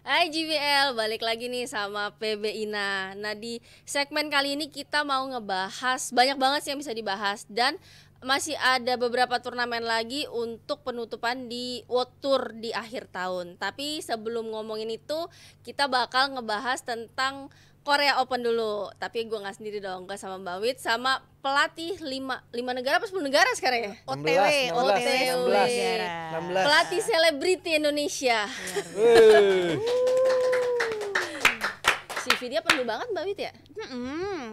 Hai GBL, balik lagi nih sama PB Ina. Nah, di segmen kali ini kita mau ngebahas banyak banget sih yang bisa dibahas, dan masih ada beberapa turnamen lagi untuk penutupan di World Tour di akhir tahun. Tapi sebelum ngomongin itu, kita bakal ngebahas tentang Korea Open dulu. Tapi gue gak sendiri dong, gue sama Mbak Wit, sama pelatih 5 negara apa 10 negara sekarang ya? OTW. Pelatih selebriti Indonesia. CV dia penuh banget Mbak Wit ya?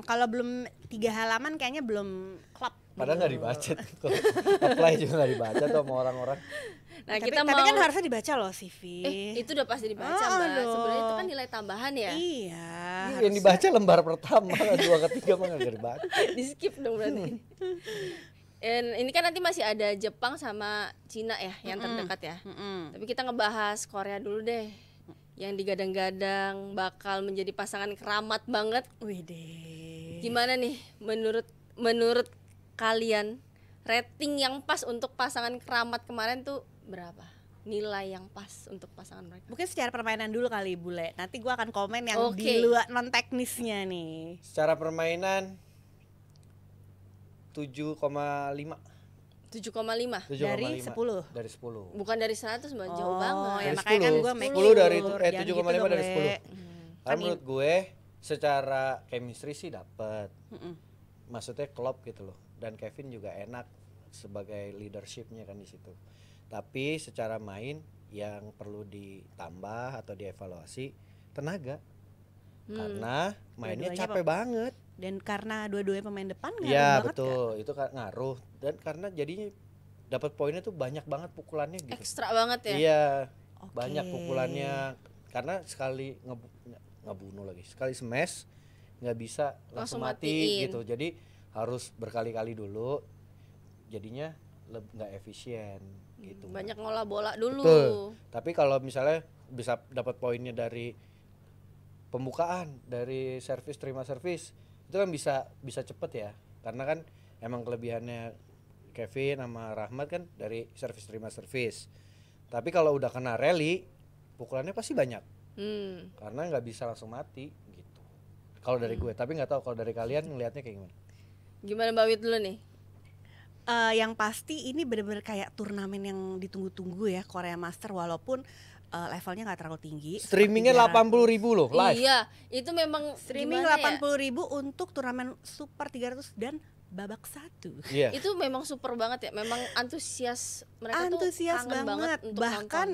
Kalau belum 3 halaman kayaknya belum klop. Padahal nggak dibaca tuh. Apply juga nggak dibaca tuh sama orang-orang. Nah, tapi kan harusnya dibaca loh CV. Itu udah pasti dibaca, Mbak. Sebenarnya itu kan nilai tambahan ya. Iya. Yang dibaca lembar pertama, dua ketiga mah nggak dibaca. Di skip dong berarti. Ini kan nanti masih ada Jepang sama Cina ya yang terdekat ya. Tapi kita ngebahas Korea dulu deh. Yang digadang-gadang bakal menjadi pasangan keramat banget. Widih. Gimana nih menurut kalian? Rating yang pas untuk pasangan keramat kemarin tuh berapa? Nilai yang pas untuk pasangan mereka? Mungkin secara permainan dulu kali, Bule. Nanti gue akan komen yang di luar non teknisnya nih. Secara permainan 7,5. 7,5 dari 10. Dari 10. Bukan dari 100, Mbak. Jauh banget. Ya makanya kan gue make 10 dari 7,5 dari 10. Karena menurut gue secara chemistry sih dapet. Maksudnya klop gitu loh. Dan Kevin juga enak sebagai leadershipnya kan di situ. Tapi secara main yang perlu ditambah atau dievaluasi tenaga, karena mainnya capek banget. Dan karena dua-duanya pemain depan ngaruh banget. Ya betul, kan? Itu ngaruh. Dan karena jadinya dapat poinnya tuh banyak banget pukulannya gitu. Ekstra banget ya? Iya, banyak pukulannya. Karena sekali ngebunuh lagi, sekali smash nggak bisa langsung mati gitu. Jadi harus berkali-kali dulu, jadinya nggak efisien gitu. Banyak ngolah bola dulu. Betul. Tapi kalau misalnya bisa dapat poinnya dari pembukaan, dari servis terima servis, itu kan bisa cepet ya. Karena kan emang kelebihannya Kevin sama Rahmat kan dari servis terima servis. Tapi kalau udah kena rally, pukulannya pasti banyak. Karena nggak bisa langsung mati gitu. Kalau dari gue, tapi nggak tahu kalau dari kalian ngelihatnya kayak gimana. Gimana Mbak Wit dulu nih? Yang pasti ini bener-bener kayak turnamen yang ditunggu-tunggu ya, Korea Master, walaupun levelnya nggak terlalu tinggi. Streamingnya 80.000 loh live. Iya, itu memang streaming 80.000 untuk turnamen Super 300 dan babak 1. Yeah. Itu memang super banget ya, memang antusias mereka tuh kangen banget untuk bahkan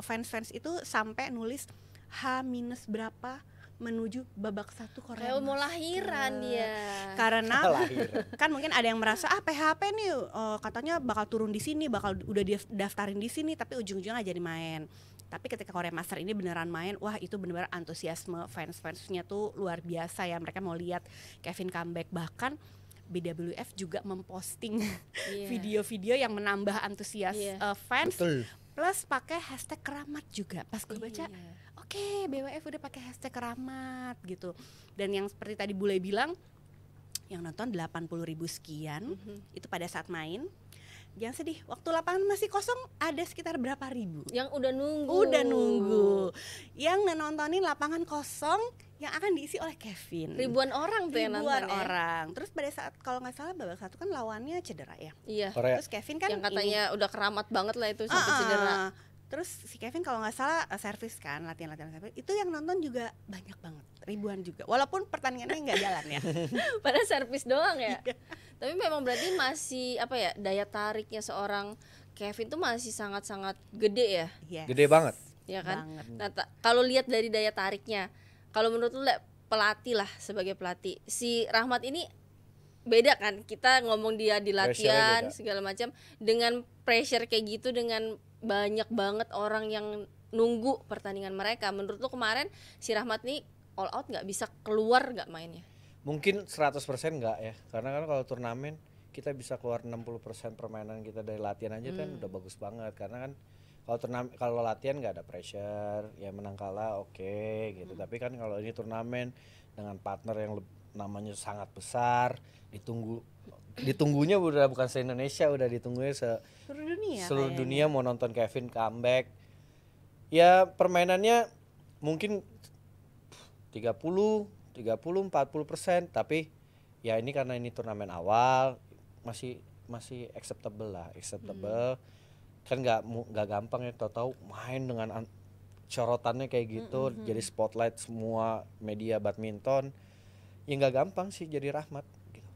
fans-fans itu sampai nulis H- berapa menuju babak 1 Korea. Kayak mau lahiran dia. Karena kan mungkin ada yang merasa PHP nih katanya bakal turun di sini, bakal udah daftarin di sini tapi ujung-ujungnya jadi main. Tapi ketika Korea Master ini beneran main, wah itu bener-bener antusiasme fans-fansnya tuh luar biasa ya. Mereka mau lihat Kevin comeback, bahkan BWF juga memposting video-video yang menambah antusias fans. Betul. Plus pakai hashtag keramat juga. Pas gue baca, oke, BWF udah pakai hashtag keramat gitu. Dan yang seperti tadi Bule bilang, yang nonton 80.000 sekian, itu pada saat main. Jangan sedih, waktu lapangan masih kosong ada sekitar berapa ribu yang udah nunggu. Yang nontonin lapangan kosong yang akan diisi oleh Kevin. Ribuan orang tuh yang nonton. Ribuan orang. Terus pada saat kalau nggak salah babak 1 kan lawannya cedera ya. Iya. Terus Kevin kan yang katanya udah keramat banget lah itu sampai cedera. Terus si Kevin kalau nggak salah servis kan, latihan-latihan servis. Itu yang nonton juga banyak banget, ribuan juga. Walaupun pertandingannya nggak jalan ya. Pada servis doang ya. Tapi memang berarti masih apa ya, daya tariknya seorang Kevin tuh masih sangat-sangat gede ya. Gede banget. Ya kan. Nah, kalau lihat dari daya tariknya, kalau menurut lu pelatih lah, sebagai pelatih si Rahmat ini beda kan, kita ngomong dia di latihan segala macam dengan pressure kayak gitu, dengan banyak banget orang yang nunggu pertandingan mereka. Menurut lu kemarin si Rahmat nih all out nggak, bisa keluar nggak mainnya? Mungkin 100% nggak ya, karena kan kalau turnamen kita bisa keluar 60% permainan kita dari latihan aja kan udah bagus banget. Karena kan kalau turnamen, kalau latihan nggak ada pressure, ya menang kalah oke gitu. Tapi kan kalau ini turnamen dengan partner yang namanya sangat besar, ditunggunya udah bukan se Indonesia, udah ditunggunya seluruh dunia mau nonton Kevin comeback. Ya permainannya mungkin 30, 40%, tapi ya ini karena ini turnamen awal masih acceptable lah, kan nggak gampang ya tahu-tahu main dengan corotannya kayak gitu, jadi spotlight semua media badminton, ya nggak gampang sih jadi Rahmat. Gitu.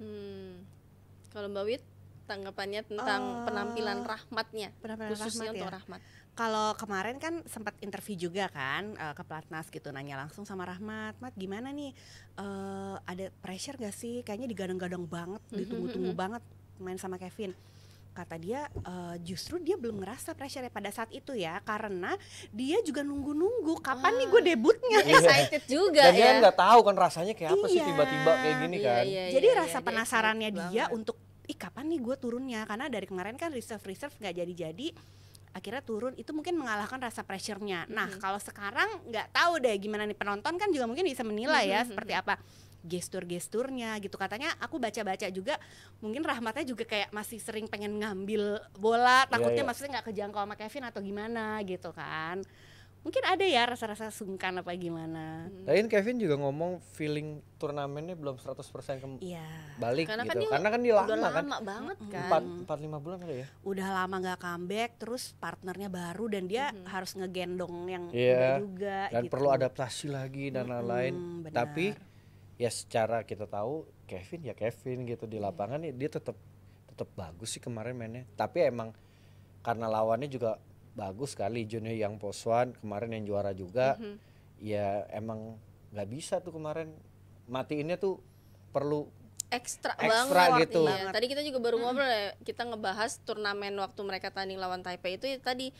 Kalau Mbak Wit, tanggapannya tentang penampilan Rahmatnya, khususnya Rahmat, untuk ya? Rahmat. Kalau kemarin kan sempat interview juga kan ke Pelatnas gitu, nanya langsung sama Rahmat, Mat gimana nih, ada pressure gak sih, kayaknya digadang-gadang banget, ditunggu-tunggu banget main sama Kevin. Kata dia justru dia belum ngerasa pressure pada saat itu ya, karena dia juga nunggu-nunggu kapan nih gue debutnya. Excited juga. Dan dia nggak tahu kan rasanya kayak apa sih tiba-tiba kayak gini kan. Jadi rasa penasarannya dia untuk kapan nih gue turunnya, karena dari kemarin kan reserve nggak jadi-jadi, akhirnya turun itu mungkin mengalahkan rasa pressure-nya. Nah kalau sekarang nggak tahu deh gimana nih, penonton kan juga mungkin bisa menilai ya seperti apa gestur-gesturnya gitu. Katanya aku baca-baca juga mungkin Rahmatnya juga kayak masih sering pengen ngambil bola, takutnya maksudnya nggak kejangkau sama Kevin atau gimana gitu kan. Mungkin ada ya rasa-rasa sungkan apa gimana. Lain Kevin juga ngomong feeling turnamennya belum 100% balik karena gitu. Karena kan dia udah lama banget kan. 4-5 bulan ada ya. Udah lama gak comeback, terus partnernya baru dan dia harus ngegendong yang udah juga. Dan gitu. Perlu adaptasi lagi dan lain-lain. Tapi ya secara kita tahu Kevin ya Kevin gitu di lapangan dia tetap bagus sih kemarin mainnya. Tapi emang karena lawannya juga bagus sekali, Junior yang Poswan kemarin yang juara juga, ya emang nggak bisa tuh kemarin matiinnya tuh perlu ekstra banget gitu. Iya. Tadi kita juga baru ngobrol ya, kita ngebahas turnamen waktu mereka tanding lawan Taipei itu ya, tadi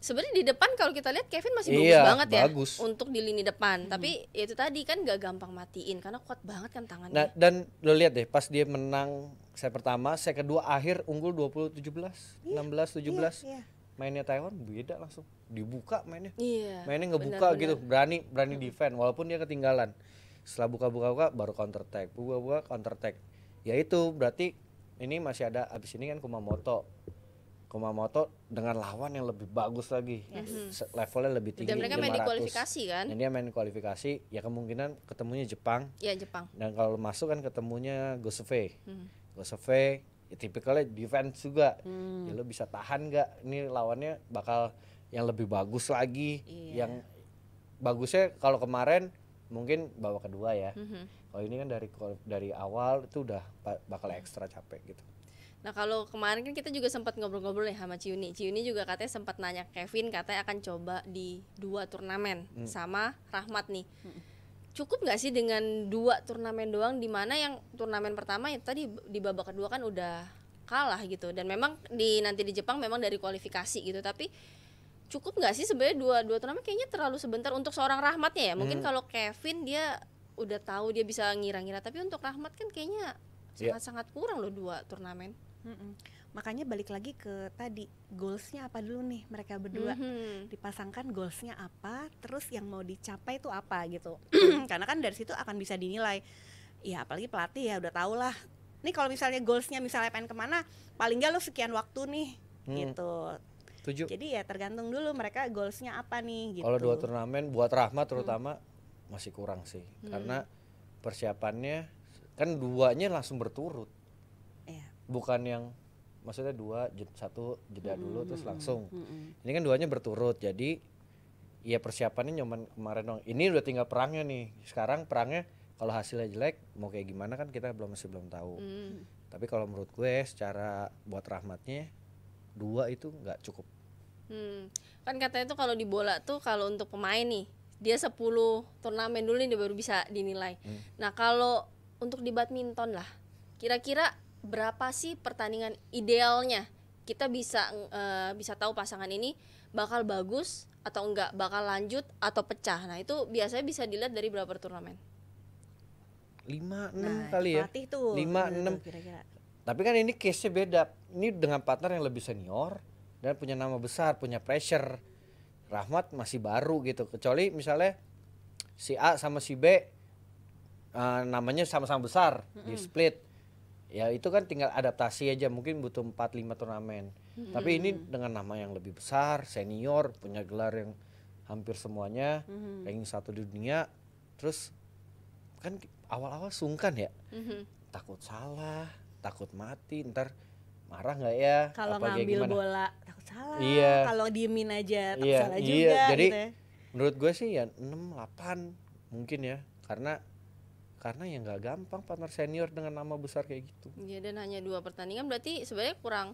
sebenarnya di depan kalau kita lihat Kevin masih bagus banget ya untuk di lini depan, tapi itu tadi kan nggak gampang matiin karena kuat banget kan tangannya. Nah, dan lo lihat deh pas dia menang set pertama, set kedua akhir unggul 20-17, 16-17. Mainnya Taiwan beda, langsung dibuka mainnya, mainnya ngebuka gitu, berani defend walaupun dia ketinggalan. Setelah buka-buka baru counter attack, buka-buka counter attack. Ya itu berarti ini masih ada, abis ini kan Kumamoto dengan lawan yang lebih bagus lagi, levelnya lebih tinggi. Dan mereka main di kualifikasi kan? Dan dia main kualifikasi, ya kemungkinan ketemunya Jepang. Iya Jepang. Dan kalau masuk kan ketemunya Gosave, ya, tipikalnya defense juga, ya lo bisa tahan nggak? Ini lawannya bakal yang lebih bagus lagi, yang bagusnya kalau kemarin mungkin bawa kedua ya. Kalau ini kan dari awal itu udah bakal ekstra capek gitu. Nah kalau kemarin kan kita juga sempat ngobrol-ngobrol ya sama Ciuni juga katanya sempat nanya Kevin, katanya akan coba di 2 turnamen sama Rahmat nih. Cukup nggak sih dengan 2 turnamen doang, di mana yang turnamen pertama ya tadi di babak kedua kan udah kalah gitu, dan memang nanti di Jepang memang dari kualifikasi gitu, tapi cukup nggak sih sebenarnya 2 turnamen? Kayaknya terlalu sebentar untuk seorang Rahmatnya ya. Mungkin kalau Kevin dia udah tahu, dia bisa ngira-ngira, tapi untuk Rahmat kan kayaknya sangat-sangat kurang loh 2 turnamen. Makanya balik lagi ke tadi, goalsnya apa dulu nih mereka berdua, dipasangkan goalsnya apa, terus yang mau dicapai itu apa gitu. Karena kan dari situ akan bisa dinilai, ya apalagi pelatih ya udah tau lah, nih kalau misalnya goalsnya misalnya pengen kemana, paling gak lo sekian waktu nih gitu. Jadi ya tergantung dulu mereka goalsnya apa nih gitu. Kalau 2 turnamen buat Rahmat terutama masih kurang sih, karena persiapannya kan 2-nya langsung berturut, bukan yang maksudnya 2, 1 jeda dulu terus langsung. Ini kan 2-nya berturut, jadi ya persiapannya nyaman kemarin dong. Ini udah tinggal perangnya nih. Sekarang perangnya kalau hasilnya jelek mau kayak gimana kan kita masih belum tahu. Tapi kalau menurut gue secara buat Rahmatnya 2 itu nggak cukup. Kan katanya tuh kalau di bola tuh kalau untuk pemain nih dia 10 turnamen dulu nih baru bisa dinilai. Nah kalau untuk di badminton lah kira-kira berapa sih pertandingan idealnya kita bisa tahu pasangan ini bakal bagus atau enggak, bakal lanjut atau pecah? Nah itu biasanya bisa dilihat dari berapa turnamen? 5-6 kali ya, 5-6 kira-kira. Tapi kan ini case-nya beda, ini dengan partner yang lebih senior dan punya nama besar, punya pressure. Rahmat masih baru gitu, kecuali misalnya si A sama si B namanya sama-sama besar, di split. Ya itu kan tinggal adaptasi aja, mungkin butuh 4-5 turnamen. Tapi ini dengan nama yang lebih besar, senior, punya gelar yang hampir semuanya ranking satu di dunia. Terus kan awal-awal sungkan ya, takut salah, takut mati, ntar marah nggak ya? Kalau ngambil bola takut salah, kalau diemin aja takut salah juga. Jadi gitu ya. Menurut gue sih ya 6-8 mungkin ya, karena ya nggak gampang partner senior dengan nama besar kayak gitu. Iya, dan hanya 2 pertandingan berarti sebenarnya kurang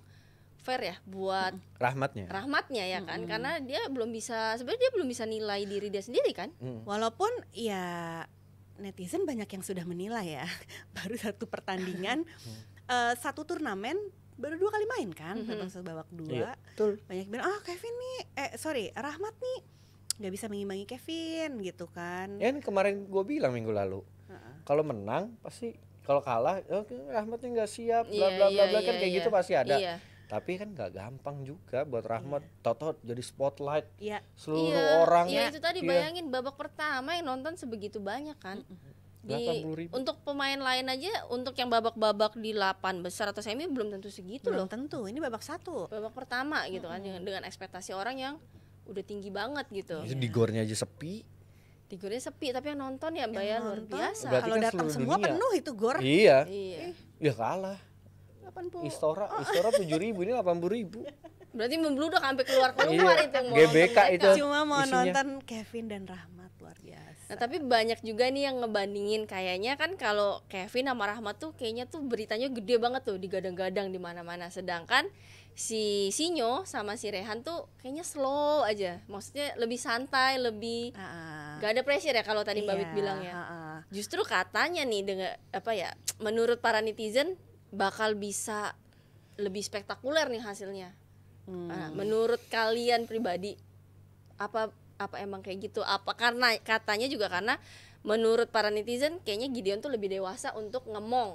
fair ya buat Rahmatnya ya kan, karena dia belum bisa, sebenarnya dia belum bisa nilai diri dia sendiri kan, walaupun ya netizen banyak yang sudah menilai ya, baru 1 pertandingan, 1 turnamen baru 2 kali main kan, termasuk babak 2, banyak bilang ah Kevin nih, Rahmat nih nggak bisa mengimbangi Kevin gitu kan. Ya kemarin gue bilang minggu lalu, kalau menang pasti, kalau kalah Rahmatnya nggak siap, bla bla bla bla kan, kayak gitu pasti ada. Tapi kan nggak gampang juga buat Rahmat, Toto jadi spotlight, seluruh orang. Iya, itu tadi bayangin babak pertama yang nonton sebegitu banyak kan. Untuk pemain lain aja, untuk yang babak-babak di 8 besar atau semi belum tentu segitu loh. Belum tentu, ini babak 1. Babak pertama gitu kan, dengan ekspektasi orang yang udah tinggi banget gitu. Itu di gornya aja sepi. Di gornya sepi, tapi yang nonton ya bayar luar biasa. Kalau kan datang semua dunia penuh itu gor. Iya. Ya kalah. Istora 7.000, ini 80.000. Berarti membludak sampai keluar itu. GBK itu. Cuma mau isinya nonton Kevin dan Rahmat, luar biasa. Nah, tapi banyak juga nih yang ngebandingin, kayaknya kan kalau Kevin sama Rahmat tuh kayaknya tuh beritanya gede banget tuh, digadang-gadang di mana-mana. Sedangkan si Sinyo sama si Rayhan tuh kayaknya slow aja. Maksudnya lebih santai, lebih gak ada pressure ya kalau tadi Mbak Wit bilang ya. Justru katanya nih dengan apa ya, menurut para netizen bakal bisa lebih spektakuler nih hasilnya. Nah, menurut kalian pribadi apa emang kayak gitu? Apa karena katanya juga karena menurut para netizen kayaknya Gideon tuh lebih dewasa untuk ngemong.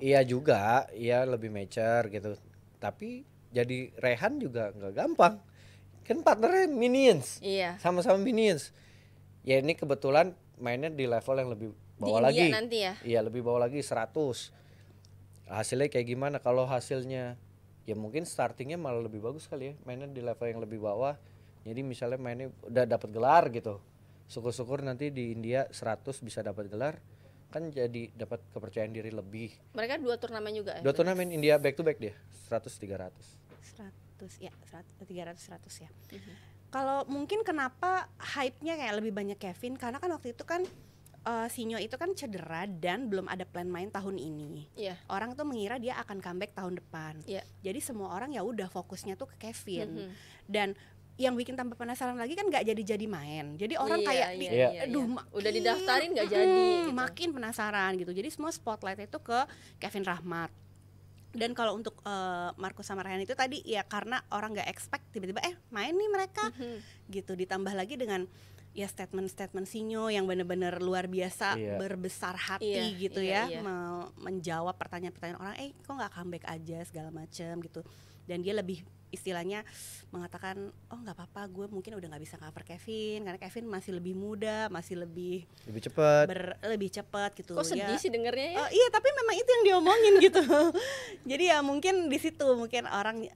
Iya juga, iya lebih mature gitu. Tapi jadi Rayhan juga nggak gampang. Kan partnernya minions. Iya. Sama-sama minions. Ya ini kebetulan mainnya di level yang lebih bawah lagi. Di India nanti ya. Iya, lebih bawah lagi 100. Hasilnya kayak gimana? Kalau hasilnya ya mungkin startingnya malah lebih bagus kali ya, mainnya di level yang lebih bawah. Jadi misalnya mainnya udah dapat gelar gitu, syukur-syukur nanti di India 100 bisa dapat gelar, kan jadi dapat kepercayaan diri lebih. Mereka 2 turnamen juga ya? 2 turnamen India back to back dia, 100-300 ya. Kalau mungkin kenapa hype-nya kayak lebih banyak Kevin, karena kan waktu itu kan Sinyo itu kan cedera dan belum ada plan main tahun ini. Orang tuh mengira dia akan comeback tahun depan. Jadi semua orang ya udah fokusnya tuh ke Kevin. Dan yang bikin tambah penasaran lagi kan nggak jadi-jadi main. Jadi orang kayak, udah didaftarin nggak jadi. Gitu. Makin penasaran gitu. Jadi semua spotlight itu ke Kevin Rahmat. Dan kalau untuk Marcus sama Rayhan itu tadi ya karena orang nggak expect tiba-tiba main nih mereka. Gitu, ditambah lagi dengan ya statement-statement Sinyo yang benar-benar luar biasa, berbesar hati gitu ya, menjawab pertanyaan-pertanyaan orang, kok nggak comeback aja segala macem gitu. Dan dia lebih istilahnya mengatakan, oh nggak apa-apa, gue mungkin udah nggak bisa cover Kevin karena Kevin masih lebih muda, masih lebih cepat, lebih cepat gitu. Kok sedih sih dengernya ya? Oh, iya, tapi memang itu yang diomongin gitu. Jadi ya mungkin di situ mungkin orang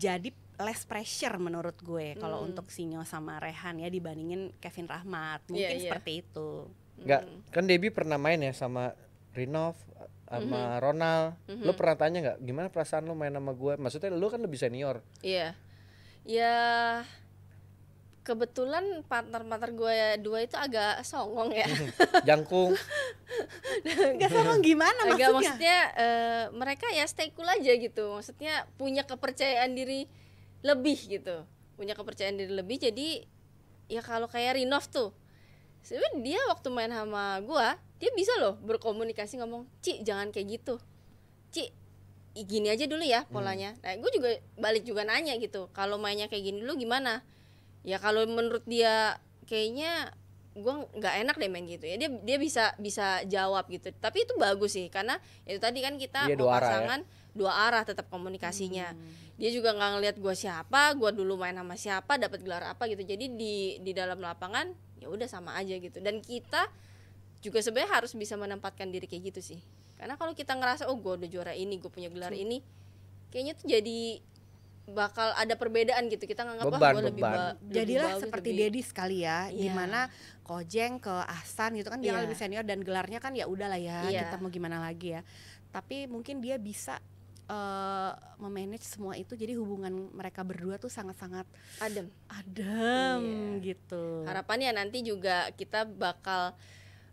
jadi less pressure menurut gue kalau untuk Sinyo sama Rayhan ya dibandingin Kevin Rahmat mungkin seperti itu. Enggak, kan Debby pernah main ya sama Rinov sama Ronald. Lu pernah tanya nggak gimana perasaan lu main sama gue? Maksudnya lu kan lebih senior. Ya kebetulan partner gue 2 itu agak songong ya. Jangkung. Gak songong gimana maksudnya? Agak, maksudnya mereka ya stay cool aja gitu. Maksudnya punya kepercayaan diri lebih gitu, punya kepercayaan diri lebih. Jadi ya kalau kayak Rinov tuh sebenarnya dia waktu main sama gua dia bisa loh berkomunikasi, ngomong Ci jangan kayak gitu, Ci gini aja dulu ya polanya. Nah gua juga balik juga nanya gitu, kalau mainnya kayak gini dulu gimana ya, kalau menurut dia kayaknya gua nggak enak deh main gitu ya, dia bisa jawab gitu. Tapi itu bagus sih karena itu tadi kan kita pasangan dua arah tetap komunikasinya. Dia juga nggak ngelihat gue siapa, gue dulu main sama siapa, dapat gelar apa gitu. Jadi di dalam lapangan ya udah sama aja gitu. Dan kita juga sebenarnya harus bisa menempatkan diri kayak gitu sih. Karena kalau kita ngerasa oh gue udah juara ini, gue punya gelar ini, kayaknya tuh jadi bakal ada perbedaan gitu, kita nganggap beban. Jadilah seperti gitu. Dedi sekali ya, dimana Kojeng ke Ahsan gitu kan, dia lebih senior dan gelarnya kan ya udahlah ya, kita mau gimana lagi ya. Tapi mungkin dia bisa memanage semua itu, jadi hubungan mereka berdua tuh sangat-sangat adem gitu. Harapannya nanti juga kita bakal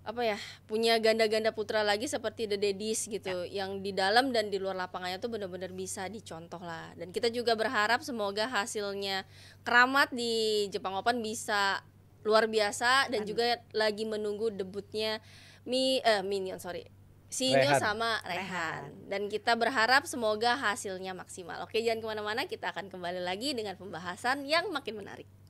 apa ya, punya ganda-ganda putra lagi seperti The Daddies gitu, yang di dalam dan di luar lapangannya tuh benar-benar bisa dicontoh lah. Dan kita juga berharap semoga hasilnya Keramat di Jepang Open bisa luar biasa, dan juga lagi menunggu debutnya Sinyo sama Rayhan. Dan kita berharap semoga hasilnya maksimal. Oke, jangan kemana-mana, kita akan kembali lagi dengan pembahasan yang makin menarik.